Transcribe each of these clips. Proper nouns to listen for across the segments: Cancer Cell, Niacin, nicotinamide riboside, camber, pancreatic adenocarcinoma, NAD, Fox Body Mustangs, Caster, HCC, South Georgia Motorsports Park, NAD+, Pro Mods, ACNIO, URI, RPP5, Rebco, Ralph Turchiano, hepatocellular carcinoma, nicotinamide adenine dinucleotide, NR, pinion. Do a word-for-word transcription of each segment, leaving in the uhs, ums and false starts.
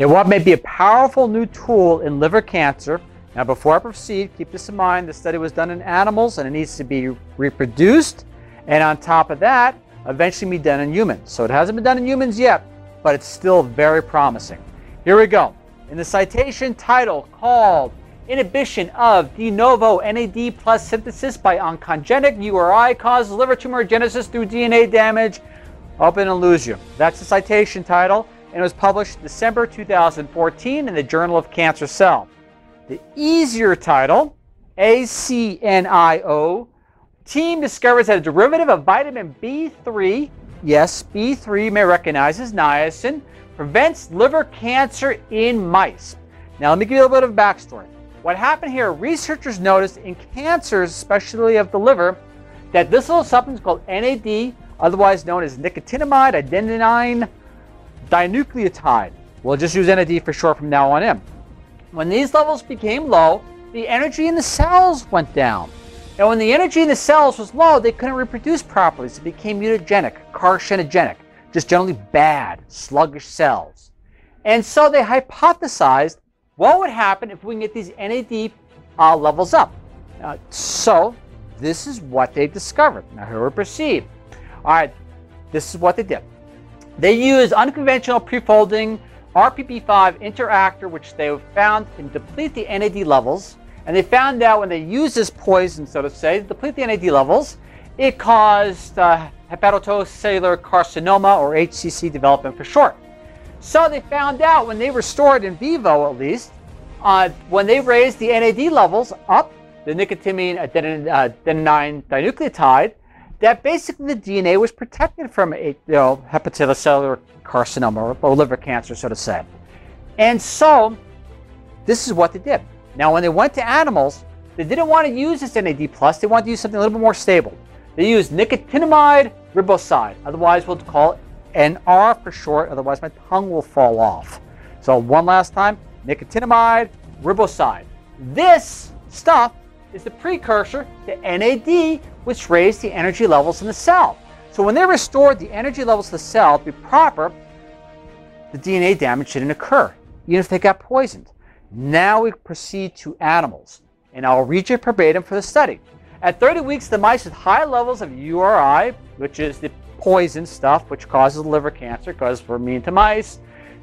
In what may be a powerful new tool in liver cancer. Now, before I proceed, keep this in mind, the study was done in animals and it needs to be reproduced. And on top of that, eventually be done in humans. So it hasn't been done in humans yet, but it's still very promising. Here we go. In the citation title called Inhibition of De Novo N A D plus Synthesis by Oncogenic U R I Causes Liver Tumorigenesis Through D N A Damage, open and lose you. That's the citation title, and it was published December two thousand fourteen in the Journal of Cancer Cell. The easier title, A C N I O, team discovers that a derivative of vitamin B three, yes, B three you may recognize as niacin, prevents liver cancer in mice. Now, let me give you a little bit of backstory. What happened here, researchers noticed in cancers, especially of the liver, that this little substance called N A D, otherwise known as nicotinamide adenine dinucleotide, we'll just use N A D for short from now on in. When these levels became low, the energy in the cells went down. And when the energy in the cells was low, they couldn't reproduce properly, so it became mutagenic, carcinogenic, just generally bad, sluggish cells. And so they hypothesized what would happen if we can get these N A D uh, levels up. Uh, so this is what they discovered. Now here we proceed. All right, this is what they did. They used unconventional prefolding R P P five interactor, which they found can deplete the N A D levels. And they found out when they used this poison, so to say, to deplete the N A D levels, it caused uh, hepatocellular carcinoma, or H C C development for short. So they found out when they restored in vivo, at least, uh, when they raised the N A D levels up, the nicotinamide adenine dinucleotide, that basically the D N A was protected from a, you know, hepatocellular carcinoma, or, or liver cancer, so to say. And so this is what they did. Now, when they went to animals, they didn't want to use this N A D plus. They wanted to use something a little bit more stable. They used nicotinamide riboside, otherwise we'll call it N R for short, otherwise my tongue will fall off. So one last time, nicotinamide riboside. This stuff is the precursor to N A D, which raised the energy levels in the cell. So when they restored the energy levels of the cell to be proper, the D N A damage didn't occur, even if they got poisoned. Now we proceed to animals, and I'll read you verbatim for the study. At thirty weeks, the mice with high levels of U R I, which is the poison stuff which causes liver cancer, because we're mean to mice,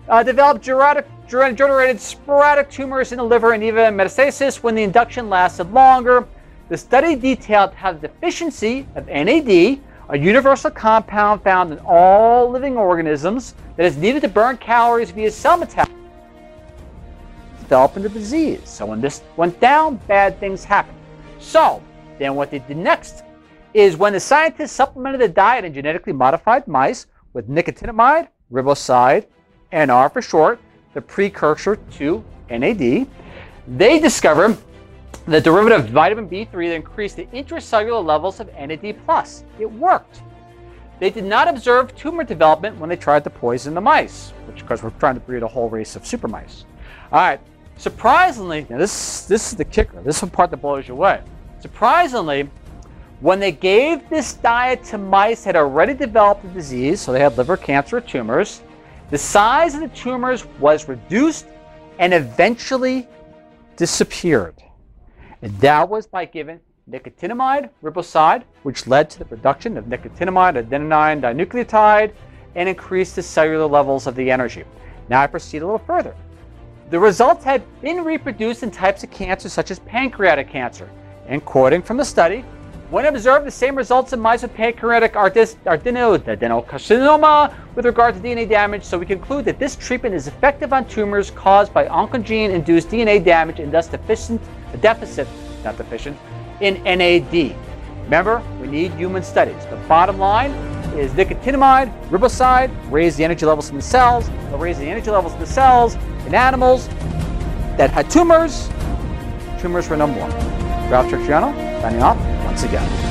uh, developed generated, generated sporadic tumors in the liver and even metastasis when the induction lasted longer. The study detailed how the deficiency of N A D, a universal compound found in all living organisms that is needed to burn calories via cell metabolism, develop into disease. So when this went down, bad things happened. So then what they did next is when the scientists supplemented the diet in genetically modified mice with nicotinamide riboside, N R for short, the precursor to N A D, they discovered the derivative of vitamin B three that increased the intracellular levels of N A D plus. It worked. They did not observe tumor development when they tried to poison the mice, which of course we're trying to breed a whole race of super mice. All right. Surprisingly, now this this is the kicker. This is the part that blows you away. Surprisingly, when they gave this diet to mice that had already developed the disease, so they had liver cancer tumors, the size of the tumors was reduced and eventually disappeared. And that was by giving nicotinamide riboside, which led to the production of nicotinamide adenine dinucleotide and increased the cellular levels of the energy. Now I proceed a little further. The results had been reproduced in types of cancer such as pancreatic cancer. And quoting from the study, when observed, the same results in mice with pancreatic adenocarcinoma with regard to D N A damage, so we conclude that this treatment is effective on tumors caused by oncogene-induced D N A damage and thus deficient, a deficit, not deficient, in N A D. Remember, we need human studies. The bottom line is nicotinamide riboside raised the energy levels in the cells, or raised the energy levels in the cells in animals that had tumors. Tumors were no more. Ralph Turchiano signing off once again.